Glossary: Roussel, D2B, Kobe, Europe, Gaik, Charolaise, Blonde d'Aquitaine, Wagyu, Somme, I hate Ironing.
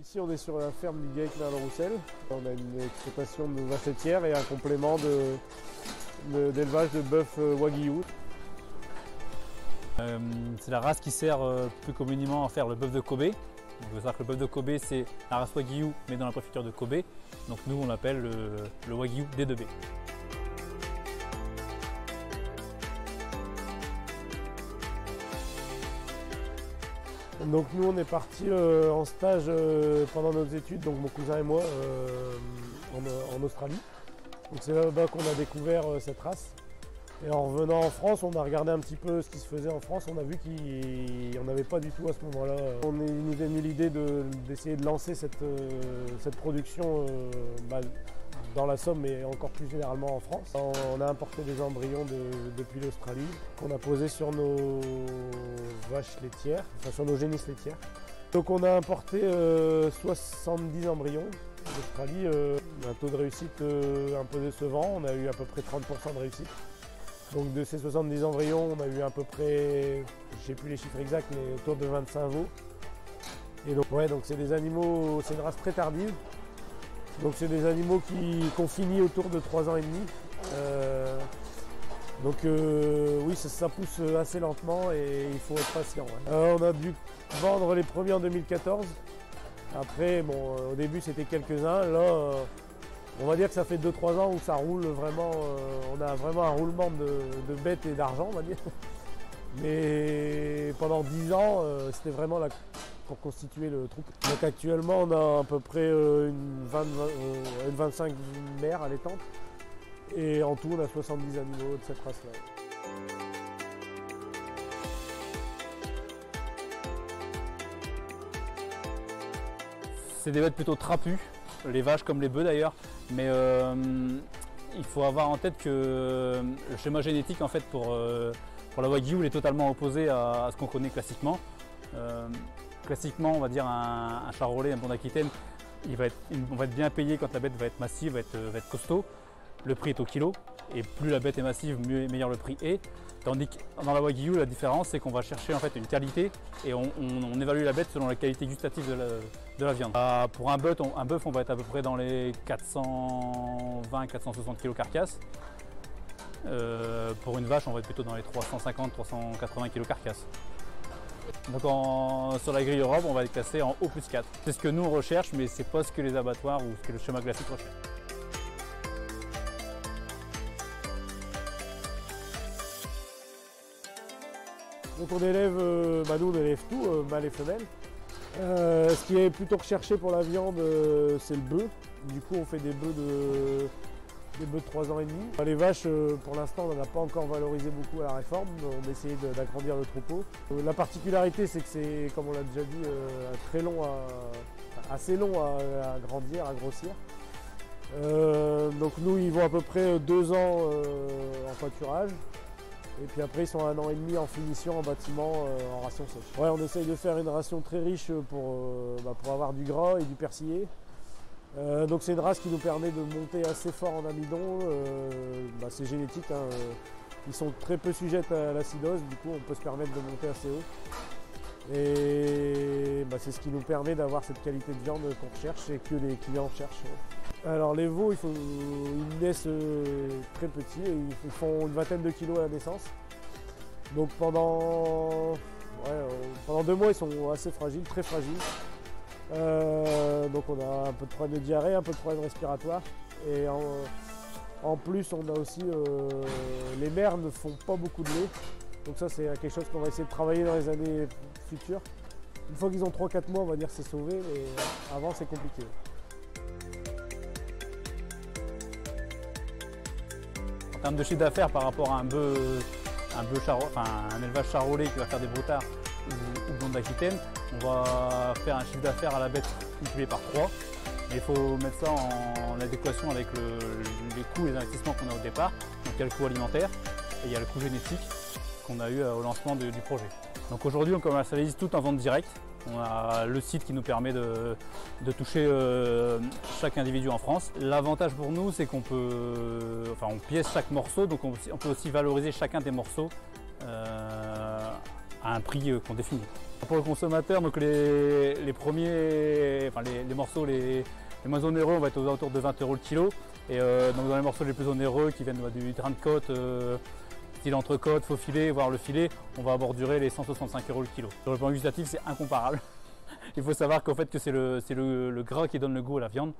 Ici on est sur la ferme du Gaik vers le Roussel. On a une exploitation de vaches laitières et un complément d'élevage de bœuf Wagyu. C'est la race qui sert plus communément à faire le bœuf de Kobe. Il faut savoir que le bœuf de Kobe c'est la race Wagyu mais dans la préfecture de Kobe. Donc nous on l'appelle le Wagyu D2B. Donc nous on est partis en stage pendant nos études, donc mon cousin et moi, en Australie. Donc c'est là-bas qu'on a découvert cette race. Et en revenant en France, on a regardé un petit peu ce qui se faisait en France, on a vu qu'il n'y en avait pas du tout à ce moment-là. Il nous est venu l'idée d'essayer de lancer cette production dans la Somme et encore plus généralement en France. On a importé des embryons depuis l'Australie qu'on a posés sur nos vaches laitières, enfin sur nos génisses laitières. Donc on a importé 70 embryons d'Australie, un taux de réussite un peu décevant, on a eu à peu près 30% de réussite. Donc de ces 70 embryons, on a eu à peu près, je ne sais plus les chiffres exacts, mais autour de 25 veaux. Et donc ouais, donc c'est des animaux, c'est une race très tardive. Donc c'est des animaux qu'on finit autour de 3 ans et demi. Oui, ça pousse assez lentement et il faut être patient. Ouais. On a dû vendre les premiers en 2014. Après, bon, au début c'était quelques-uns. Là, on va dire que ça fait 2-3 ans où ça roule vraiment. On a vraiment un roulement de bêtes et d'argent, on va dire. Mais pendant 10 ans, c'était vraiment la... pour constituer le troupeau. Donc actuellement on a à peu près une 25 mères allaitantes et en tout on a 70 animaux de cette race-là. C'est des bêtes plutôt trapues, les vaches comme les bœufs d'ailleurs, mais il faut avoir en tête que le schéma génétique en fait pour la Wagyu il est totalement opposé à ce qu'on connaît classiquement. Classiquement, on va dire un Charolais, un bon d'Aquitaine, on va être bien payé quand la bête va être massive, va être costaud. Le prix est au kilo et plus la bête est massive, meilleur le prix est. Tandis que dans la Wagyu, la différence c'est qu'on va chercher en fait une qualité et on évalue la bête selon la qualité gustative de la viande. Pour un bœuf, on va être à peu près dans les 420-460 kg carcasse. Pour une vache, on va être plutôt dans les 350-380 kg carcasse. Donc sur la grille Europe, on va être classé en O+4. C'est ce que nous on recherche, mais c'est pas ce que les abattoirs ou ce que le schéma classique recherche. Donc on élève, nous on élève tout, mâles et femelles. Ce qui est plutôt recherché pour la viande, c'est le bœuf. Du coup on fait des bœufs de 3 ans et demi. Les vaches, pour l'instant, on n'en a pas encore valorisé beaucoup à la réforme. On essayait d'agrandir le troupeau. La particularité, c'est que c'est, comme on l'a déjà dit, assez long à grandir, à grossir. Donc nous, ils vont à peu près 2 ans en pâturage. Et puis après, ils sont à 1 an et demi en finition, en bâtiment, en ration sèche. Ouais, on essaye de faire une ration très riche pour avoir du gras et du persillé. Donc c'est une race qui nous permet de monter assez fort en amidon, c'est génétique, hein. Ils sont très peu sujettes à l'acidose, du coup on peut se permettre de monter assez haut. Et c'est ce qui nous permet d'avoir cette qualité de viande qu'on recherche et que les clients recherchent. Ouais. Alors les veaux, ils naissent très petits, et ils font une vingtaine de kilos à la naissance. Donc pendant 2 mois ils sont assez fragiles, très fragiles. Donc on a un peu de problème de diarrhée, un peu de problème respiratoire et en plus on a aussi les mères ne font pas beaucoup de lait, donc ça c'est quelque chose qu'on va essayer de travailler dans les années futures. Une fois qu'ils ont 3-4 mois on va dire c'est sauvé, mais avant c'est compliqué. En termes de chiffre d'affaires par rapport à un élevage charolais qui va faire des broutards ou blondes d'Aquitaine, on va faire un chiffre d'affaires à la bête multiplié par 3. Et il faut mettre ça en adéquation avec les coûts et les investissements qu'on a au départ. Donc il y a le coût alimentaire et il y a le coût génétique qu'on a eu au lancement du projet. Donc aujourd'hui on commercialise tout en vente directe. On a le site qui nous permet de toucher chaque individu en France. L'avantage pour nous c'est qu'on pièce chaque morceau, donc on peut aussi valoriser chacun des morceaux à un prix qu'on définit. Pour le consommateur, donc les morceaux les moins onéreux, on va être aux alentours de 20 € le kilo. Et donc dans les morceaux les plus onéreux qui viennent du train de côte, style entrecôte, faux filet, voire le filet, on va abordurer les 165 € le kilo. Sur le plan gustatif, c'est incomparable. Il faut savoir qu'en fait, c'est le gras qui donne le goût à la viande.